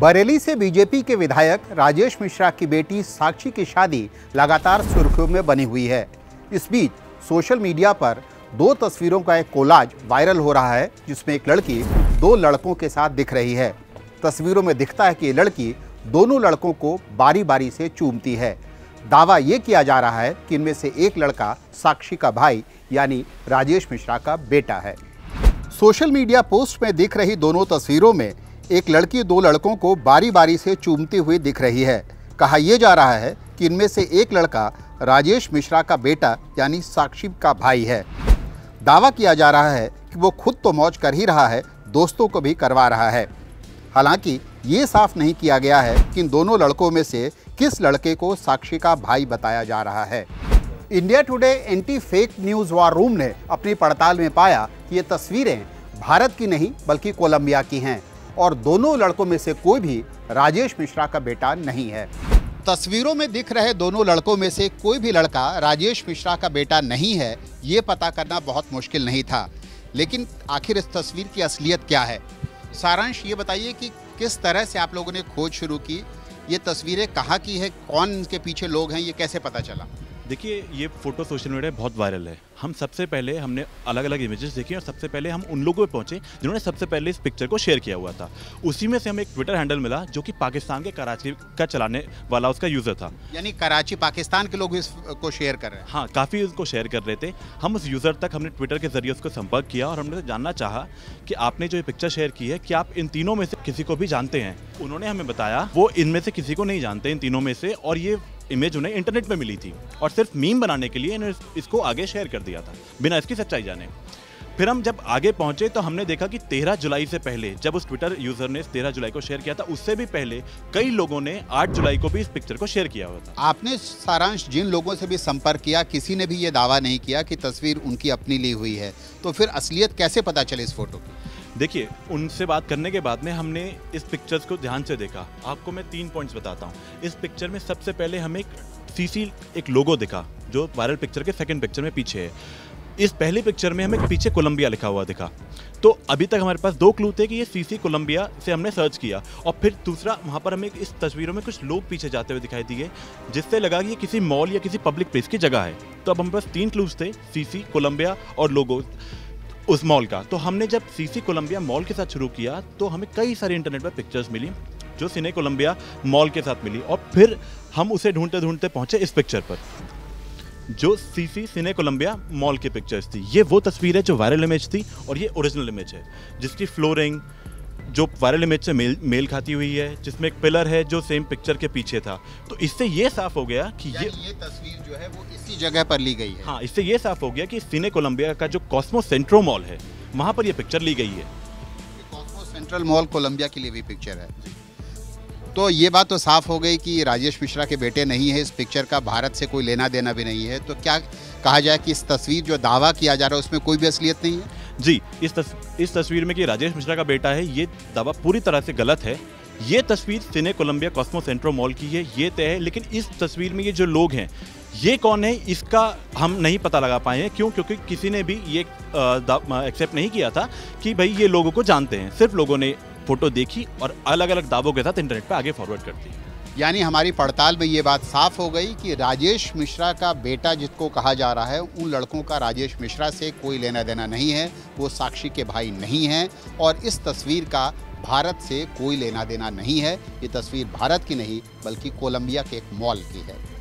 बरेली से बीजेपी के विधायक राजेश मिश्रा की बेटी साक्षी की शादी लगातार सुर्खियों में बनी हुई है। इस बीच सोशल मीडिया पर दो तस्वीरों का एक कोलाज वायरल हो रहा है, जिसमें एक लड़की दो लड़कों के साथ दिख रही है। तस्वीरों में दिखता है कि ये लड़की दोनों लड़कों को बारी बारी से चूमती है। दावा ये किया जा रहा है कि इनमें से एक लड़का साक्षी का भाई यानी राजेश मिश्रा का बेटा है। सोशल मीडिया पोस्ट में दिख रही दोनों तस्वीरों में एक लड़की दो लड़कों को बारी बारी से चूमती हुई दिख रही है। कहा यह जा रहा है कि इनमें से एक लड़का राजेश मिश्रा का बेटा यानी साक्षी का भाई है। दावा किया जा रहा है कि वो खुद तो मौज कर ही रहा है, दोस्तों को भी करवा रहा है। हालांकि ये साफ नहीं किया गया है कि इन दोनों लड़कों में से किस लड़के को साक्षी का भाई बताया जा रहा है। India Today anti fake news war room ने अपनी पड़ताल में पाया कि ये तस्वीरें भारत की नहीं बल्कि कोलंबिया की हैं और दोनों लड़कों में से कोई भी राजेश मिश्रा का बेटा नहीं है। तस्वीरों में दिख रहे दोनों लड़कों में से कोई भी लड़का राजेश मिश्रा का बेटा नहीं है, ये पता करना बहुत मुश्किल नहीं था। लेकिन आखिर इस तस्वीर की असलियत क्या है? सारांश ये बताइए कि किस तरह से आप लोगों ने खोज शुरू की, ये तस्वीरें कहाँ की है, कौन इनके पीछे लोग हैं, ये कैसे पता चला? देखिए, ये फ़ोटो सोशल मीडिया बहुत वायरल है। हम सबसे पहले हमने अलग अलग इमेजेस देखी और सबसे पहले हम उन लोगों पे पहुंचे जिन्होंने सबसे पहले इस पिक्चर को शेयर किया हुआ था। उसी में से हमें एक ट्विटर हैंडल मिला जो कि पाकिस्तान के कराची का चलाने वाला उसका यूज़र था। यानी कराची पाकिस्तान के लोग इसको शेयर कर रहे हैं। हाँ, काफ़ी इसको शेयर कर रहे थे। हम उस यूज़र तक हमने ट्विटर के जरिए उसको संपर्क किया और हमने जानना चाहा कि आपने जो ये पिक्चर शेयर की है, क्या आप इन तीनों में से किसी को भी जानते हैं? उन्होंने हमें बताया वो इनमें से किसी को नहीं जानते, इन तीनों में से, और ये इमेज उन्हें इंटरनेट में मिली थी और सिर्फ मीम बनाने के लिए इन्होंने इसको आगे शेयर कर दिया था बिना इसकी सच्चाई जाने। फिर हम जब आगे पहुंचे तो हमने देखा कि 13 जुलाई से पहले जब उस ट्विटर यूज़र ने 13 जुलाई को शेयर किया था, उससे भी पहले कई लोगों ने 8 जुलाई को भी इस पिक्चर को शेयर किया हुआ था। आपने सारांश जिन लोगों से भी संपर्क किया, किसी ने भी ये दावा नहीं किया कि तस्वीर उनकी अपनी ली हुई है, तो फिर असलियत कैसे पता चले इस फोटो की? देखिए, उनसे बात करने के बाद में हमने इस पिक्चर्स को ध्यान से देखा। आपको मैं 3 पॉइंट्स बताता हूँ। इस पिक्चर में सबसे पहले हमें एक लोगो दिखा जो वायरल पिक्चर के सेकंड पिक्चर में पीछे है। इस पहली पिक्चर में हमें पीछे कोलंबिया लिखा हुआ दिखा। तो अभी तक हमारे पास 2 क्लू थे कि ये सीसी कोलंबिया से हमने सर्च किया और फिर दूसरा वहाँ पर हमें इस तस्वीरों में कुछ लोग पीछे जाते हुए दिखाई दिए, जिससे लगा कि ये किसी मॉल या किसी पब्लिक प्लेस की जगह है। तो अब हमारे पास 3 क्लूज थे, सीसी कोलंबिया और लोगो उस मॉल का। तो हमने जब सीसी कोलंबिया मॉल के साथ शुरू किया तो हमें कई सारी इंटरनेट पर पिक्चर्स मिली जो सिने कोलंबिया मॉल के साथ मिली और फिर हम उसे ढूंढते ढूंढते पहुंचे इस पिक्चर पर जो सिने कोलंबिया मॉल की पिक्चर्स थी। ये वो तस्वीर है जो वायरल इमेज थी और ये ओरिजिनल इमेज है जिसकी फ्लोरिंग जो वायरल इमेज से मेल खाती हुई है, जिसमें एक पिलर है जो सेम पिक्चर के पीछे था। तो इससे ये साफ हो गया कि ये तस्वीर जो है वो इसी जगह पर ली गई है। हाँ, इससे ये साफ हो गया कि सिने कोलंबिया का जो कॉस्मोसेंट्रो मॉल है वहाँ पर ये पिक्चर ली गई है। कॉस्मोसेंट्रल मॉल कोलंबिया के लिए भी पिक्चर है। तो ये बात तो साफ हो गई कि राजेश मिश्रा के बेटे नहीं है, इस पिक्चर का भारत से कोई लेना देना भी नहीं है। तो क्या कहा जाए कि इस तस्वीर जो दावा किया जा रहा है उसमें कोई भी असलियत नहीं है? जी, इस तस्वीर में कि राजेश मिश्रा का बेटा है, ये दावा पूरी तरह से गलत है। ये तस्वीर सिने कोलंबिया कॉस्मोसेंट्रो मॉल की है, ये तय है। लेकिन इस तस्वीर में ये जो लोग हैं ये कौन है, इसका हम नहीं पता लगा पाए हैं। क्योंकि किसी ने भी ये एक्सेप्ट नहीं किया था कि भाई ये लोगों को जानते हैं। सिर्फ लोगों ने फोटो देखी और अलग अलग दावों के साथ इंटरनेट पर आगे फॉरवर्ड कर दी। यानी हमारी पड़ताल में ये बात साफ हो गई कि राजेश मिश्रा का बेटा जिसको कहा जा रहा है, उन लड़कों का राजेश मिश्रा से कोई लेना देना नहीं है। वो साक्षी के भाई नहीं हैं और इस तस्वीर का भारत से कोई लेना देना नहीं है। ये तस्वीर भारत की नहीं बल्कि कोलंबिया के एक मॉल की है।